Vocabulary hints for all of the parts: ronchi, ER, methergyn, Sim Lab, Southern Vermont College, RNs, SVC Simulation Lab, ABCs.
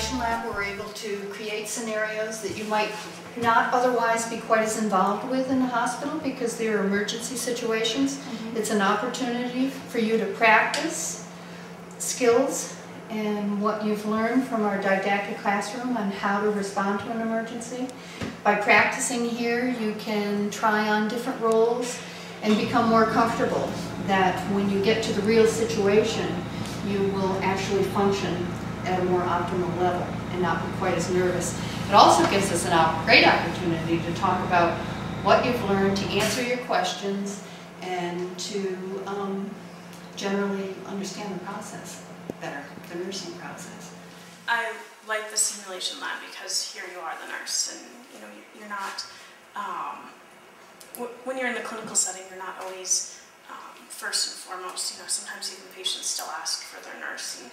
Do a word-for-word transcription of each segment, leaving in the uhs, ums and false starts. Simulation Lab, we're able to create scenarios that you might not otherwise be quite as involved with in the hospital because there are emergency situations. Mm-hmm. It's an opportunity for you to practice skills and what you've learned from our didactic classroom on how to respond to an emergency. By practicing here, you can try on different roles and become more comfortable that when you get to the real situation, you will actually function at a more optimal level and not be quite as nervous. It also gives us a great opportunity to talk about what you've learned, to answer your questions, and to um, generally understand the process better, the nursing process. I like the simulation lab because here you are the nurse, and you know you're not, um, w when you're in the clinical setting, you're not always um, first and foremost. You know, sometimes even patients still ask for their nurse, and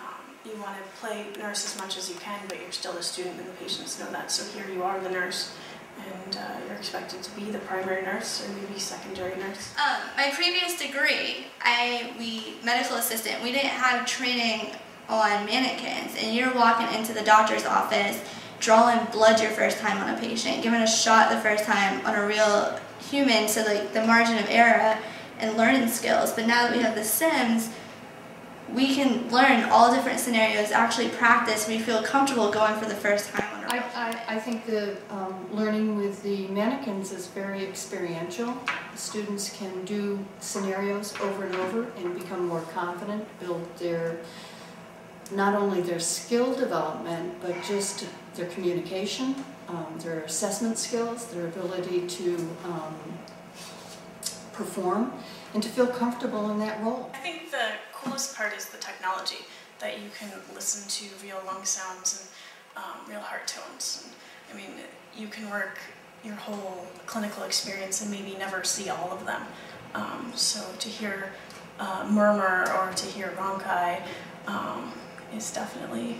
um, you want to play nurse as much as you can, but you're still a student, and the patients know that. So here you are the nurse, and uh, you're expected to be the primary nurse or maybe secondary nurse. Um, my previous degree, I we medical assistant, we didn't have training on mannequins, and you're walking into the doctor's office, drawing blood your first time on a patient, giving a shot the first time on a real human, so like the margin of error and learning skills. But now that we have the sims, we can learn all different scenarios, actually practice, we feel comfortable going for the first time on a real I, I, I think the um, learning with the mannequins is very experiential. Students can do scenarios over and over and become more confident, build their not only their skill development, but just their communication, um, their assessment skills, their ability to um, perform, and to feel comfortable in that role. I think the coolest part is the technology, that you can listen to real lung sounds and um, real heart tones. And, I mean, you can work your whole clinical experience and maybe never see all of them. Um, so to hear uh, murmur or to hear ronchi, um, is definitely,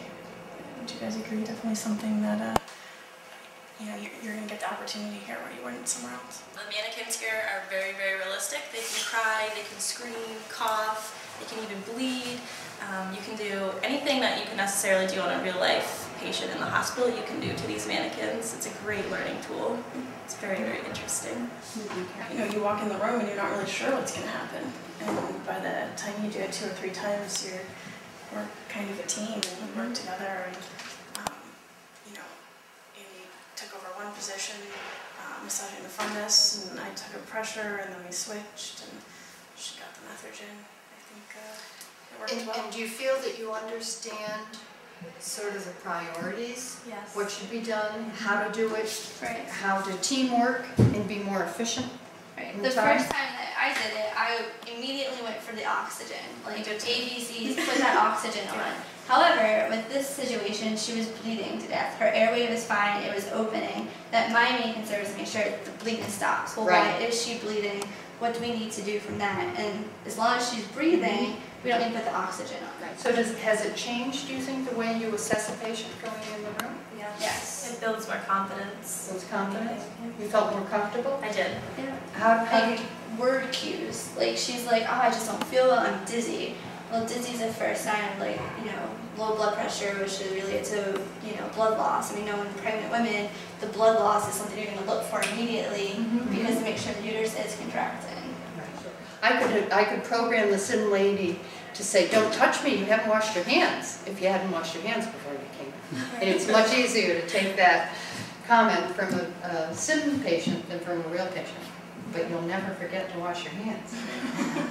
would you guys agree, definitely something that, uh, you know, you're, you're going to get the opportunity here where you weren't somewhere else. The mannequins here are very, very realistic. They can cry, they can scream, cough, they can even bleed. Um, you can do anything that you can necessarily do on a real life patient in the hospital, you can do to these mannequins. It's a great learning tool. It's very, very interesting. You know, you walk in the room and you're not really sure what's going to happen. And by the time you do it two or three times, you're we're kind of a team, and we work together, and, um, you know, Amy took over one position, uh, massaging the fundus, and I took her pressure, and then we switched, and she got the methergyn. I think uh, it worked and, well. And do you feel that you understand sort of the priorities? Yes. What should be done, how to do it, right. How to teamwork and be more efficient? Right. The time. First time that I did it, I immediately went for the oxygen, like A B Cs, put that oxygen on. However, with this situation, she was bleeding to death. Her airway was fine, it was opening. That my main concern was to make sure the bleeding stops. Well, right. Why is she bleeding? What do we need to do from that? And as long as she's breathing, we don't need to put the oxygen on. Right. So does, has it changed, do you think, the way you assess a patient going in the room? Yes. yes. It builds more confidence. Builds confidence? Yeah. You felt more comfortable? I did. Yeah. How, how like, word cues. Like, she's like, oh, I just don't feel well, I'm dizzy. Well, dizzy's a first sign of, like, you know, low blood pressure, which is related to, you know, blood loss. I mean, you know, in pregnant women, the blood loss is something you're going to look for immediately mm-hmm. because to make sure the uterus is contracting. I could, I could program the sim lady to say, don't touch me, you haven't washed your hands, if you hadn't washed your hands before you came. And it's much easier to take that comment from a, a sim patient than from a real patient. But you'll never forget to wash your hands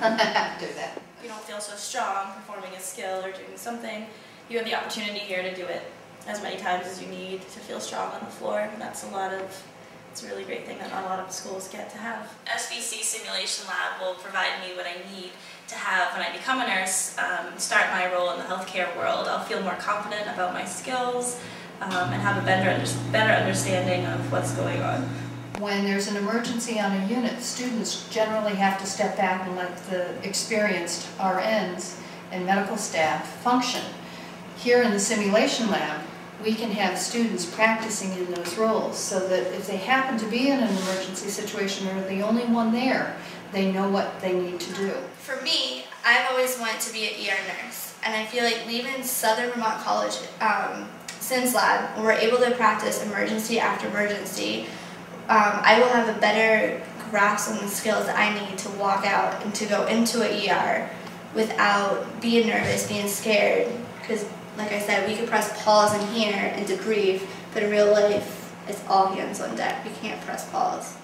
after that. You don't feel so strong performing a skill or doing something. You have the opportunity here to do it as many times as you need to feel strong on the floor. And that's a lot of... It's a really great thing that not a lot of schools get to have. S V C Simulation Lab will provide me what I need to have when I become a nurse, um, start my role in the healthcare world. I'll feel more confident about my skills um, and have a better, under better understanding of what's going on. When there's an emergency on a unit, students generally have to step back and let the experienced R Ns and medical staff function. Here in the simulation lab, we can have students practicing in those roles so that if they happen to be in an emergency situation or the only one there, they know what they need to do. For me, I've always wanted to be an E R nurse, and I feel like leaving Southern Vermont College um, S I M S Lab, where we're able to practice emergency after emergency, um, I will have a better grasp on the skills that I need to walk out and to go into an E R without being nervous, being scared, because like I said, we could press pause in here and debrief, but in real life, it's all hands on deck. We can't press pause.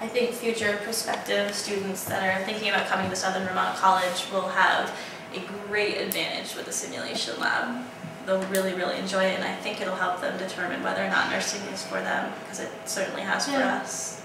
I think future prospective students that are thinking about coming to Southern Vermont College will have a great advantage with the simulation lab. They'll really, really enjoy it, and I think it'll help them determine whether or not nursing is for them, because it certainly has for yeah. us.